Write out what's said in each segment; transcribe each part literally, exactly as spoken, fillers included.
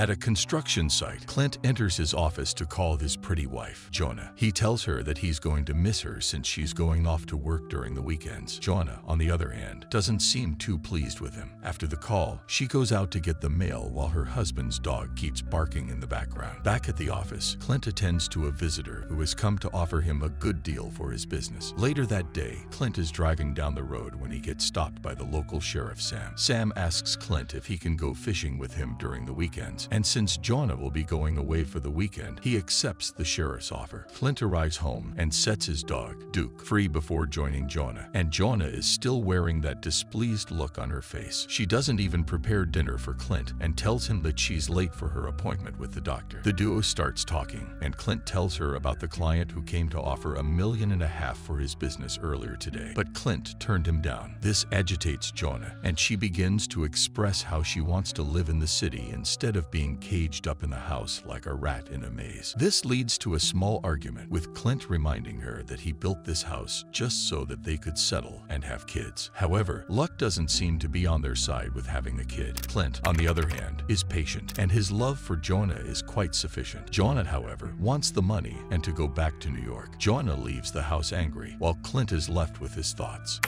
At a construction site, Clint enters his office to call his pretty wife, Jonna. He tells her that he's going to miss her since she's going off to work during the weekends. Jonna, on the other hand, doesn't seem too pleased with him. After the call, she goes out to get the mail while her husband's dog keeps barking in the background. Back at the office, Clint attends to a visitor who has come to offer him a good deal for his business. Later that day, Clint is driving down the road when he gets stopped by the local sheriff, Sam. Sam asks Clint if he can go fishing with him during the weekends, and since Jonna will be going away for the weekend, he accepts the sheriff's offer. Clint arrives home and sets his dog, Duke, free before joining Jonna, and Jonna is still wearing that displeased look on her face. She doesn't even prepare dinner for Clint and tells him that she's late for her appointment with the doctor. The duo starts talking, and Clint tells her about the client who came to offer a million and a half for his business earlier today, but Clint turned him down. This agitates Jonna, and she begins to express how she wants to live in the city instead of being caged up in the house like a rat in a maze. This leads to a small argument, with Clint reminding her that he built this house just so that they could settle and have kids. However, luck doesn't seem to be on their side with having a kid. Clint, on the other hand, is patient, and his love for Jonna is quite sufficient. Jonna, however, wants the money and to go back to New York. Jonna leaves the house angry, while Clint is left with his thoughts.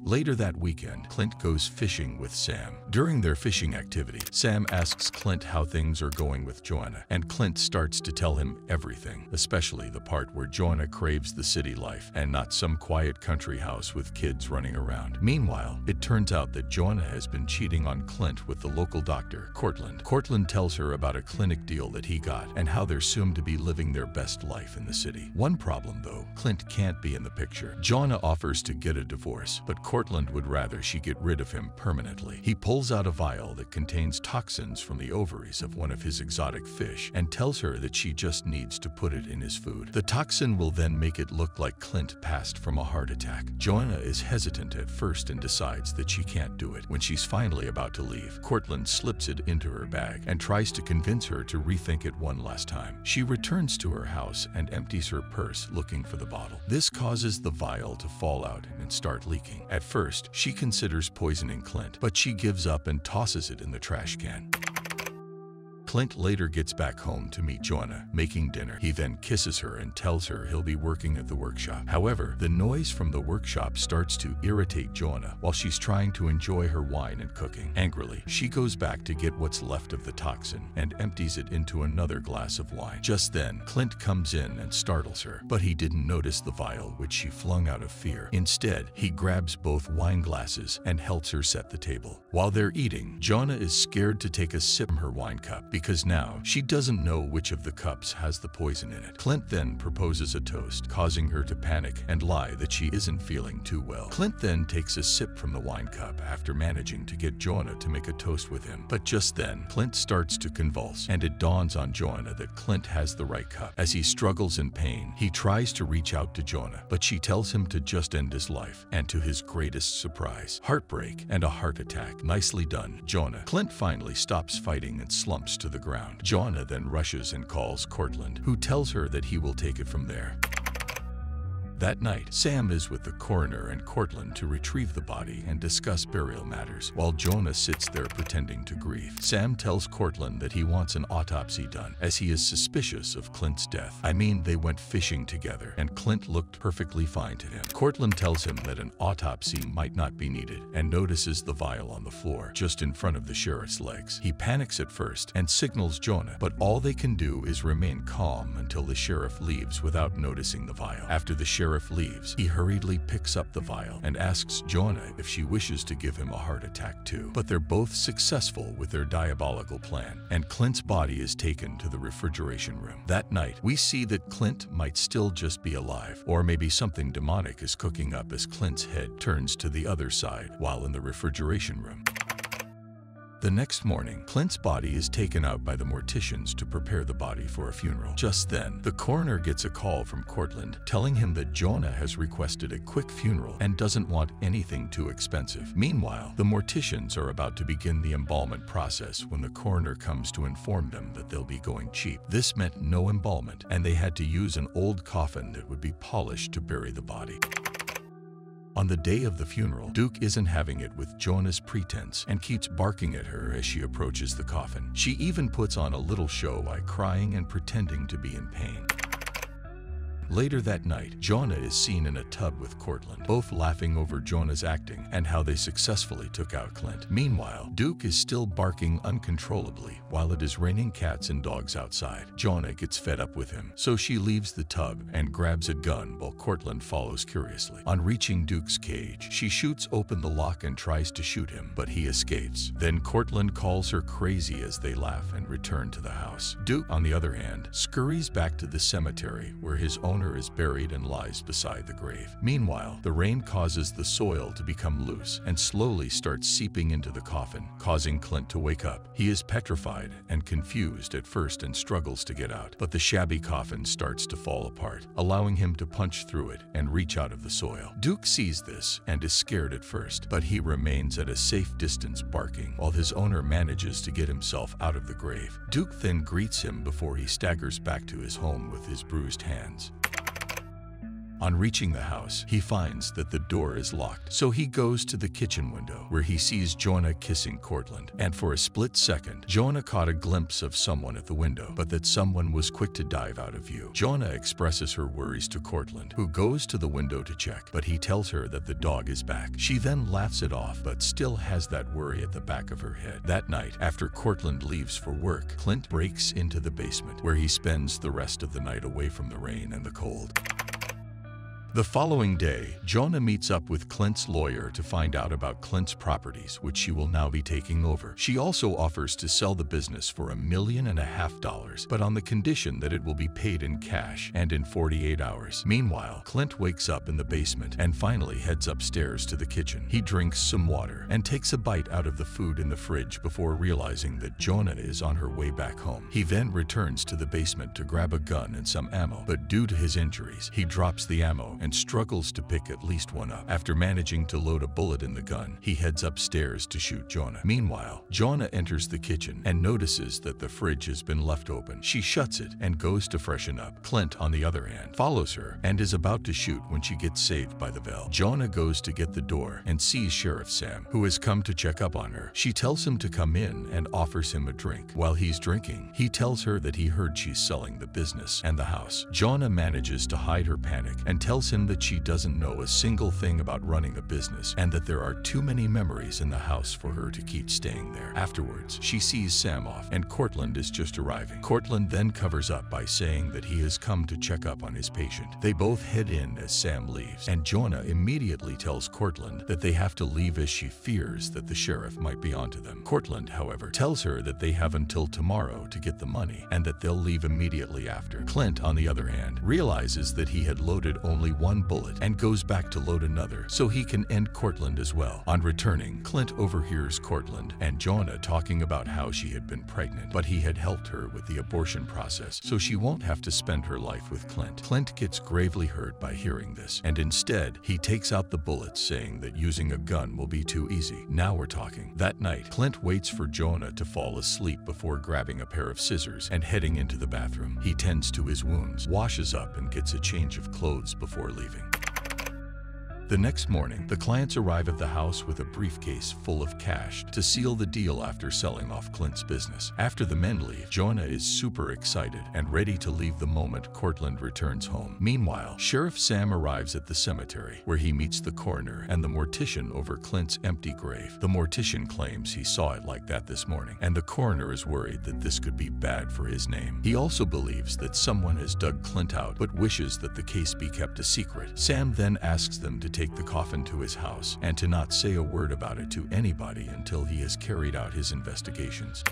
Later that weekend, Clint goes fishing with Sam. During their fishing activity, Sam asks Clint how things are going with Jonna, and Clint starts to tell him everything, especially the part where Jonna craves the city life and not some quiet country house with kids running around. Meanwhile, it turns out that Jonna has been cheating on Clint with the local doctor, Cortland. Cortland tells her about a clinic deal that he got and how they're soon to be living their best life in the city. One problem though, Clint can't be in the picture. Jonna offers to get a divorce, but Cortland would rather she get rid of him permanently. He pulls out a vial that contains toxins from the ovaries of one of his exotic fish and tells her that she just needs to put it in his food. The toxin will then make it look like Clint passed from a heart attack. Jonna is hesitant at first and decides that she can't do it. When she's finally about to leave, Cortland slips it into her bag and tries to convince her to rethink it one last time. She returns to her house and empties her purse looking for the bottle. This causes the vial to fall out and start leaking. At first, she considers poisoning Clint, but she gives up and tosses it in the trash can. Clint later gets back home to meet Jonna, making dinner. He then kisses her and tells her he'll be working at the workshop. However, the noise from the workshop starts to irritate Jonna while she's trying to enjoy her wine and cooking. Angrily, she goes back to get what's left of the toxin and empties it into another glass of wine. Just then, Clint comes in and startles her, but he didn't notice the vial, which she flung out of fear. Instead, he grabs both wine glasses and helps her set the table. While they're eating, Jonna is scared to take a sip from her wine cup, because Because now, she doesn't know which of the cups has the poison in it. Clint then proposes a toast, causing her to panic and lie that she isn't feeling too well. Clint then takes a sip from the wine cup after managing to get Jonna to make a toast with him. But just then, Clint starts to convulse, and it dawns on Jonna that Clint has the right cup. As he struggles in pain, he tries to reach out to Jonna, but she tells him to just end his life, and to his greatest surprise, heartbreak and a heart attack. Nicely done, Jonna. Clint finally stops fighting and slumps to the ground. Jonna then rushes and calls Cortland, who tells her that he will take it from there. That night, Sam is with the coroner and Cortland to retrieve the body and discuss burial matters, while Jonna sits there pretending to grieve. Sam tells Cortland that he wants an autopsy done, as he is suspicious of Clint's death. I mean, they went fishing together, and Clint looked perfectly fine to him. Cortland tells him that an autopsy might not be needed, and notices the vial on the floor, just in front of the sheriff's legs. He panics at first and signals Jonna, but all they can do is remain calm until the sheriff leaves without noticing the vial. After the sheriff Sheriff leaves, he hurriedly picks up the vial and asks Jonna if she wishes to give him a heart attack too. But they're both successful with their diabolical plan, and Clint's body is taken to the refrigeration room. That night, we see that Clint might still just be alive, or maybe something demonic is cooking up as Clint's head turns to the other side while in the refrigeration room. The next morning, Clint's body is taken out by the morticians to prepare the body for a funeral. Just then, the coroner gets a call from Cortland telling him that Jonna has requested a quick funeral and doesn't want anything too expensive. Meanwhile, the morticians are about to begin the embalmment process when the coroner comes to inform them that they'll be going cheap. This meant no embalmment, and they had to use an old coffin that would be polished to bury the body. On the day of the funeral, Duke isn't having it with Jonah's pretense and keeps barking at her as she approaches the coffin. She even puts on a little show by crying and pretending to be in pain. Later that night, Jonah is seen in a tub with Cortland, both laughing over Jonah's acting and how they successfully took out Clint. Meanwhile, Duke is still barking uncontrollably while it is raining cats and dogs outside. Jonah gets fed up with him, so she leaves the tub and grabs a gun while Cortland follows curiously. On reaching Duke's cage, she shoots open the lock and tries to shoot him, but he escapes. Then Cortland calls her crazy as they laugh and return to the house. Duke, on the other hand, scurries back to the cemetery where his own owner is buried and lies beside the grave. Meanwhile, the rain causes the soil to become loose and slowly starts seeping into the coffin, causing Clint to wake up. He is petrified and confused at first and struggles to get out, but the shabby coffin starts to fall apart, allowing him to punch through it and reach out of the soil. Duke sees this and is scared at first, but he remains at a safe distance barking while his owner manages to get himself out of the grave. Duke then greets him before he staggers back to his home with his bruised hands. On reaching the house, he finds that the door is locked, so he goes to the kitchen window where he sees Jonah kissing Cortland. And for a split second, Jonah caught a glimpse of someone at the window, but that someone was quick to dive out of view. Jonah expresses her worries to Cortland, who goes to the window to check, but he tells her that the dog is back. She then laughs it off, but still has that worry at the back of her head. That night, after Cortland leaves for work, Clint breaks into the basement where he spends the rest of the night away from the rain and the cold. The following day, Jonah meets up with Clint's lawyer to find out about Clint's properties, which she will now be taking over. She also offers to sell the business for a million and a half dollars, but on the condition that it will be paid in cash and in forty-eight hours. Meanwhile, Clint wakes up in the basement and finally heads upstairs to the kitchen. He drinks some water and takes a bite out of the food in the fridge before realizing that Jonah is on her way back home. He then returns to the basement to grab a gun and some ammo, but due to his injuries, he drops the ammo and struggles to pick at least one up. After managing to load a bullet in the gun, he heads upstairs to shoot Jonah. Meanwhile, Jonah enters the kitchen and notices that the fridge has been left open. She shuts it and goes to freshen up. Clint, on the other hand, follows her and is about to shoot when she gets saved by the bell. Jonah goes to get the door and sees Sheriff Sam, who has come to check up on her. She tells him to come in and offers him a drink. While he's drinking, he tells her that he heard she's selling the business and the house. Jonah manages to hide her panic and tells him that she doesn't know a single thing about running a business and that there are too many memories in the house for her to keep staying there. Afterwards, she sees Sam off and Cortland is just arriving. Cortland then covers up by saying that he has come to check up on his patient. They both head in as Sam leaves, and Jonah immediately tells Cortland that they have to leave as she fears that the sheriff might be onto them. Cortland, however, tells her that they have until tomorrow to get the money and that they'll leave immediately after. Clint, on the other hand, realizes that he had loaded only one one bullet and goes back to load another so he can end Cortland as well. On returning, Clint overhears Cortland and Jonah talking about how she had been pregnant, but he had helped her with the abortion process so she won't have to spend her life with Clint. Clint gets gravely hurt by hearing this, and instead, he takes out the bullets, saying that using a gun will be too easy. Now we're talking. That night, Clint waits for Jonah to fall asleep before grabbing a pair of scissors and heading into the bathroom. He tends to his wounds, washes up, and gets a change of clothes before leaving. The next morning, the clients arrive at the house with a briefcase full of cash to seal the deal after selling off Clint's business. After the men leave, Jonah is super excited and ready to leave the moment Cortland returns home. Meanwhile, Sheriff Sam arrives at the cemetery where he meets the coroner and the mortician over Clint's empty grave. The mortician claims he saw it like that this morning, and the coroner is worried that this could be bad for his name. He also believes that someone has dug Clint out but wishes that the case be kept a secret. Sam then asks them to take the coffin to his house and to not say a word about it to anybody until he has carried out his investigations.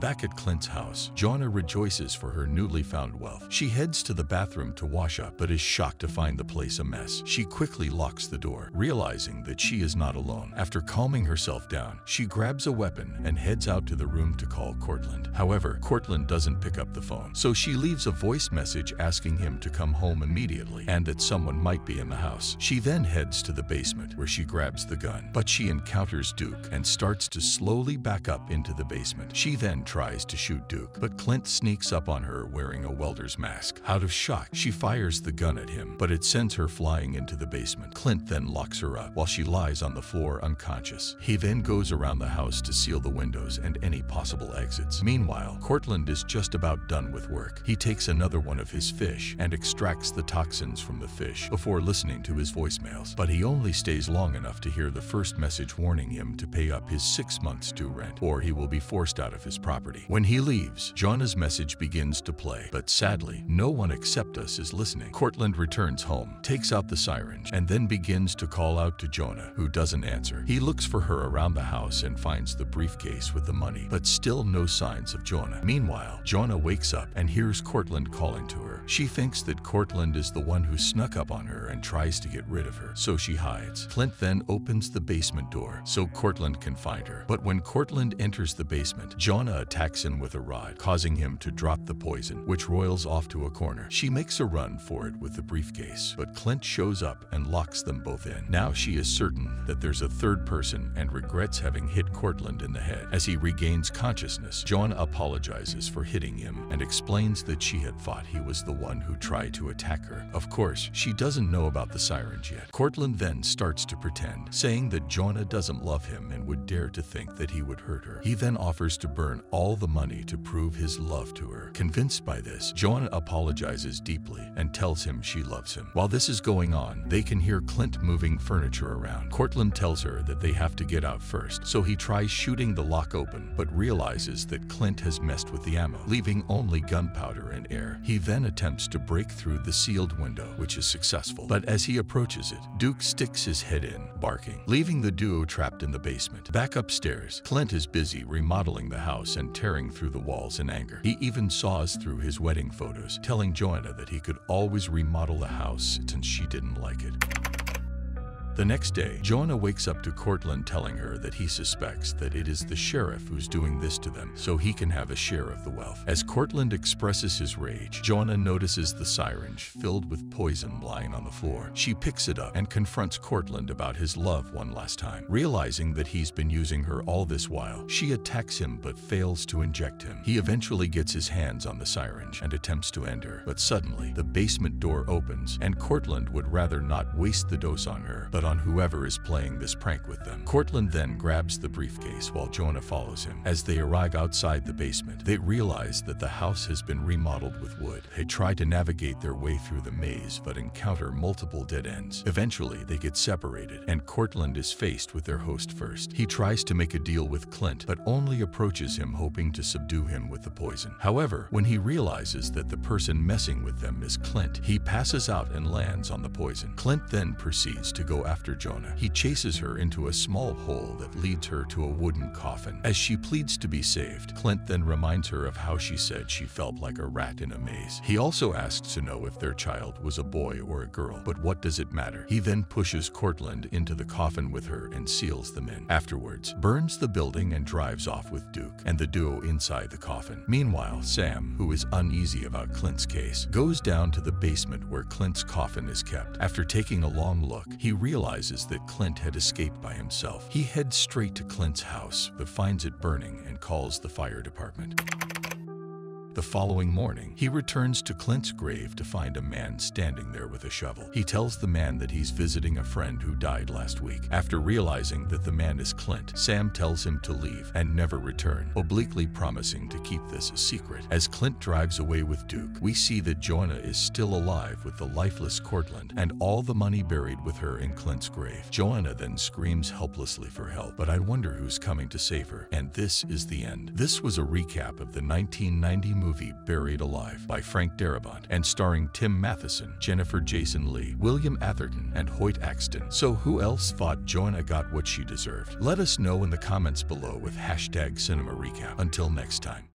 Back at Clint's house, Jonah rejoices for her newly found wealth. She heads to the bathroom to wash up, but is shocked to find the place a mess. She quickly locks the door, realizing that she is not alone. After calming herself down, she grabs a weapon and heads out to the room to call Cortland. However, Cortland doesn't pick up the phone, so she leaves a voice message asking him to come home immediately and that someone might be in the house. She then heads to the basement where she grabs the gun, but she encounters Duke and starts to slowly back up into the basement. She then tries to shoot Duke, but Clint sneaks up on her wearing a welder's mask. Out of shock, she fires the gun at him, but it sends her flying into the basement. Clint then locks her up while she lies on the floor unconscious. He then goes around the house to seal the windows and any possible exits. Meanwhile, Cortland is just about done with work. He takes another one of his fish and extracts the toxins from the fish before listening to his voicemails, but he only stays long enough to hear the first message warning him to pay up his six months due rent or he will be forced out of his property. When he leaves, Jonna's message begins to play, but sadly, no one except us is listening. Cortland returns home, takes out the syringe, and then begins to call out to Jonna, who doesn't answer. He looks for her around the house and finds the briefcase with the money, but still no signs of Jonna. Meanwhile, Jonna wakes up and hears Cortland calling to her. She thinks that Cortland is the one who snuck up on her and tries to get rid of her, so she hides. Clint then opens the basement door so Cortland can find her, but when Cortland enters the basement, Jonna attacks him with a rod, causing him to drop the poison, which roils off to a corner. She makes a run for it with the briefcase, but Clint shows up and locks them both in. Now she is certain that there's a third person and regrets having hit Cortland in the head. As he regains consciousness, Jonna apologizes for hitting him and explains that she had thought he was the one who tried to attack her. Of course, she doesn't know about the syringe yet. Cortland then starts to pretend, saying that Jonna doesn't love him and would dare to think that he would hurt her. He then offers to burn all the money to prove his love to her. Convinced by this, Jonna apologizes deeply and tells him she loves him. While this is going on, they can hear Clint moving furniture around. Cortland tells her that they have to get out first, so he tries shooting the lock open, but realizes that Clint has messed with the ammo, leaving only gunpowder and air. He then attempts to break through the sealed window, which is successful, but as he approaches it, Duke sticks his head in, barking, leaving the duo trapped in the basement. Back upstairs, Clint is busy remodeling the house and tearing through the walls in anger. He even saws through his wedding photos, telling Jonna that he could always remodel the house since she didn't like it. The next day, Jonna wakes up to Cortland telling her that he suspects that it is the sheriff who's doing this to them so he can have a share of the wealth. As Cortland expresses his rage, Jonna notices the syringe filled with poison lying on the floor. She picks it up and confronts Cortland about his love one last time. Realizing that he's been using her all this while, she attacks him but fails to inject him. He eventually gets his hands on the syringe and attempts to end her, but suddenly, the basement door opens and Cortland would rather not waste the dose on her, but on whoever is playing this prank with them. Cortland then grabs the briefcase while Jonna follows him. As they arrive outside the basement, they realize that the house has been remodeled with wood. They try to navigate their way through the maze but encounter multiple dead ends. Eventually, they get separated and Cortland is faced with their host first. He tries to make a deal with Clint but only approaches him hoping to subdue him with the poison. However, when he realizes that the person messing with them is Clint, he passes out and lands on the poison. Clint then proceeds to go after Jonna. He chases her into a small hole that leads her to a wooden coffin. As she pleads to be saved, Clint then reminds her of how she said she felt like a rat in a maze. He also asks to know if their child was a boy or a girl, but what does it matter? He then pushes Cortland into the coffin with her and seals them in. Afterwards, burns the building and drives off with Duke and the duo inside the coffin. Meanwhile, Sam, who is uneasy about Clint's case, goes down to the basement where Clint's coffin is kept. After taking a long look, he realizes realizes that Clint had escaped by himself. He heads straight to Clint's house, but finds it burning and calls the fire department. The following morning, he returns to Clint's grave to find a man standing there with a shovel. He tells the man that he's visiting a friend who died last week. After realizing that the man is Clint, Sam tells him to leave and never return, obliquely promising to keep this a secret. As Clint drives away with Duke, we see that Jonna is still alive with the lifeless Cortland and all the money buried with her in Clint's grave. Jonna then screams helplessly for help, but I wonder who's coming to save her. And this is the end. This was a recap of the nineteen ninety movie movie Buried Alive by Frank Darabont and starring Tim Matheson, Jennifer Jason Leigh, William Atherton, and Hoyt Axton. So who else thought Jonna got what she deserved? Let us know in the comments below with hashtag Cinema Recap. Until next time.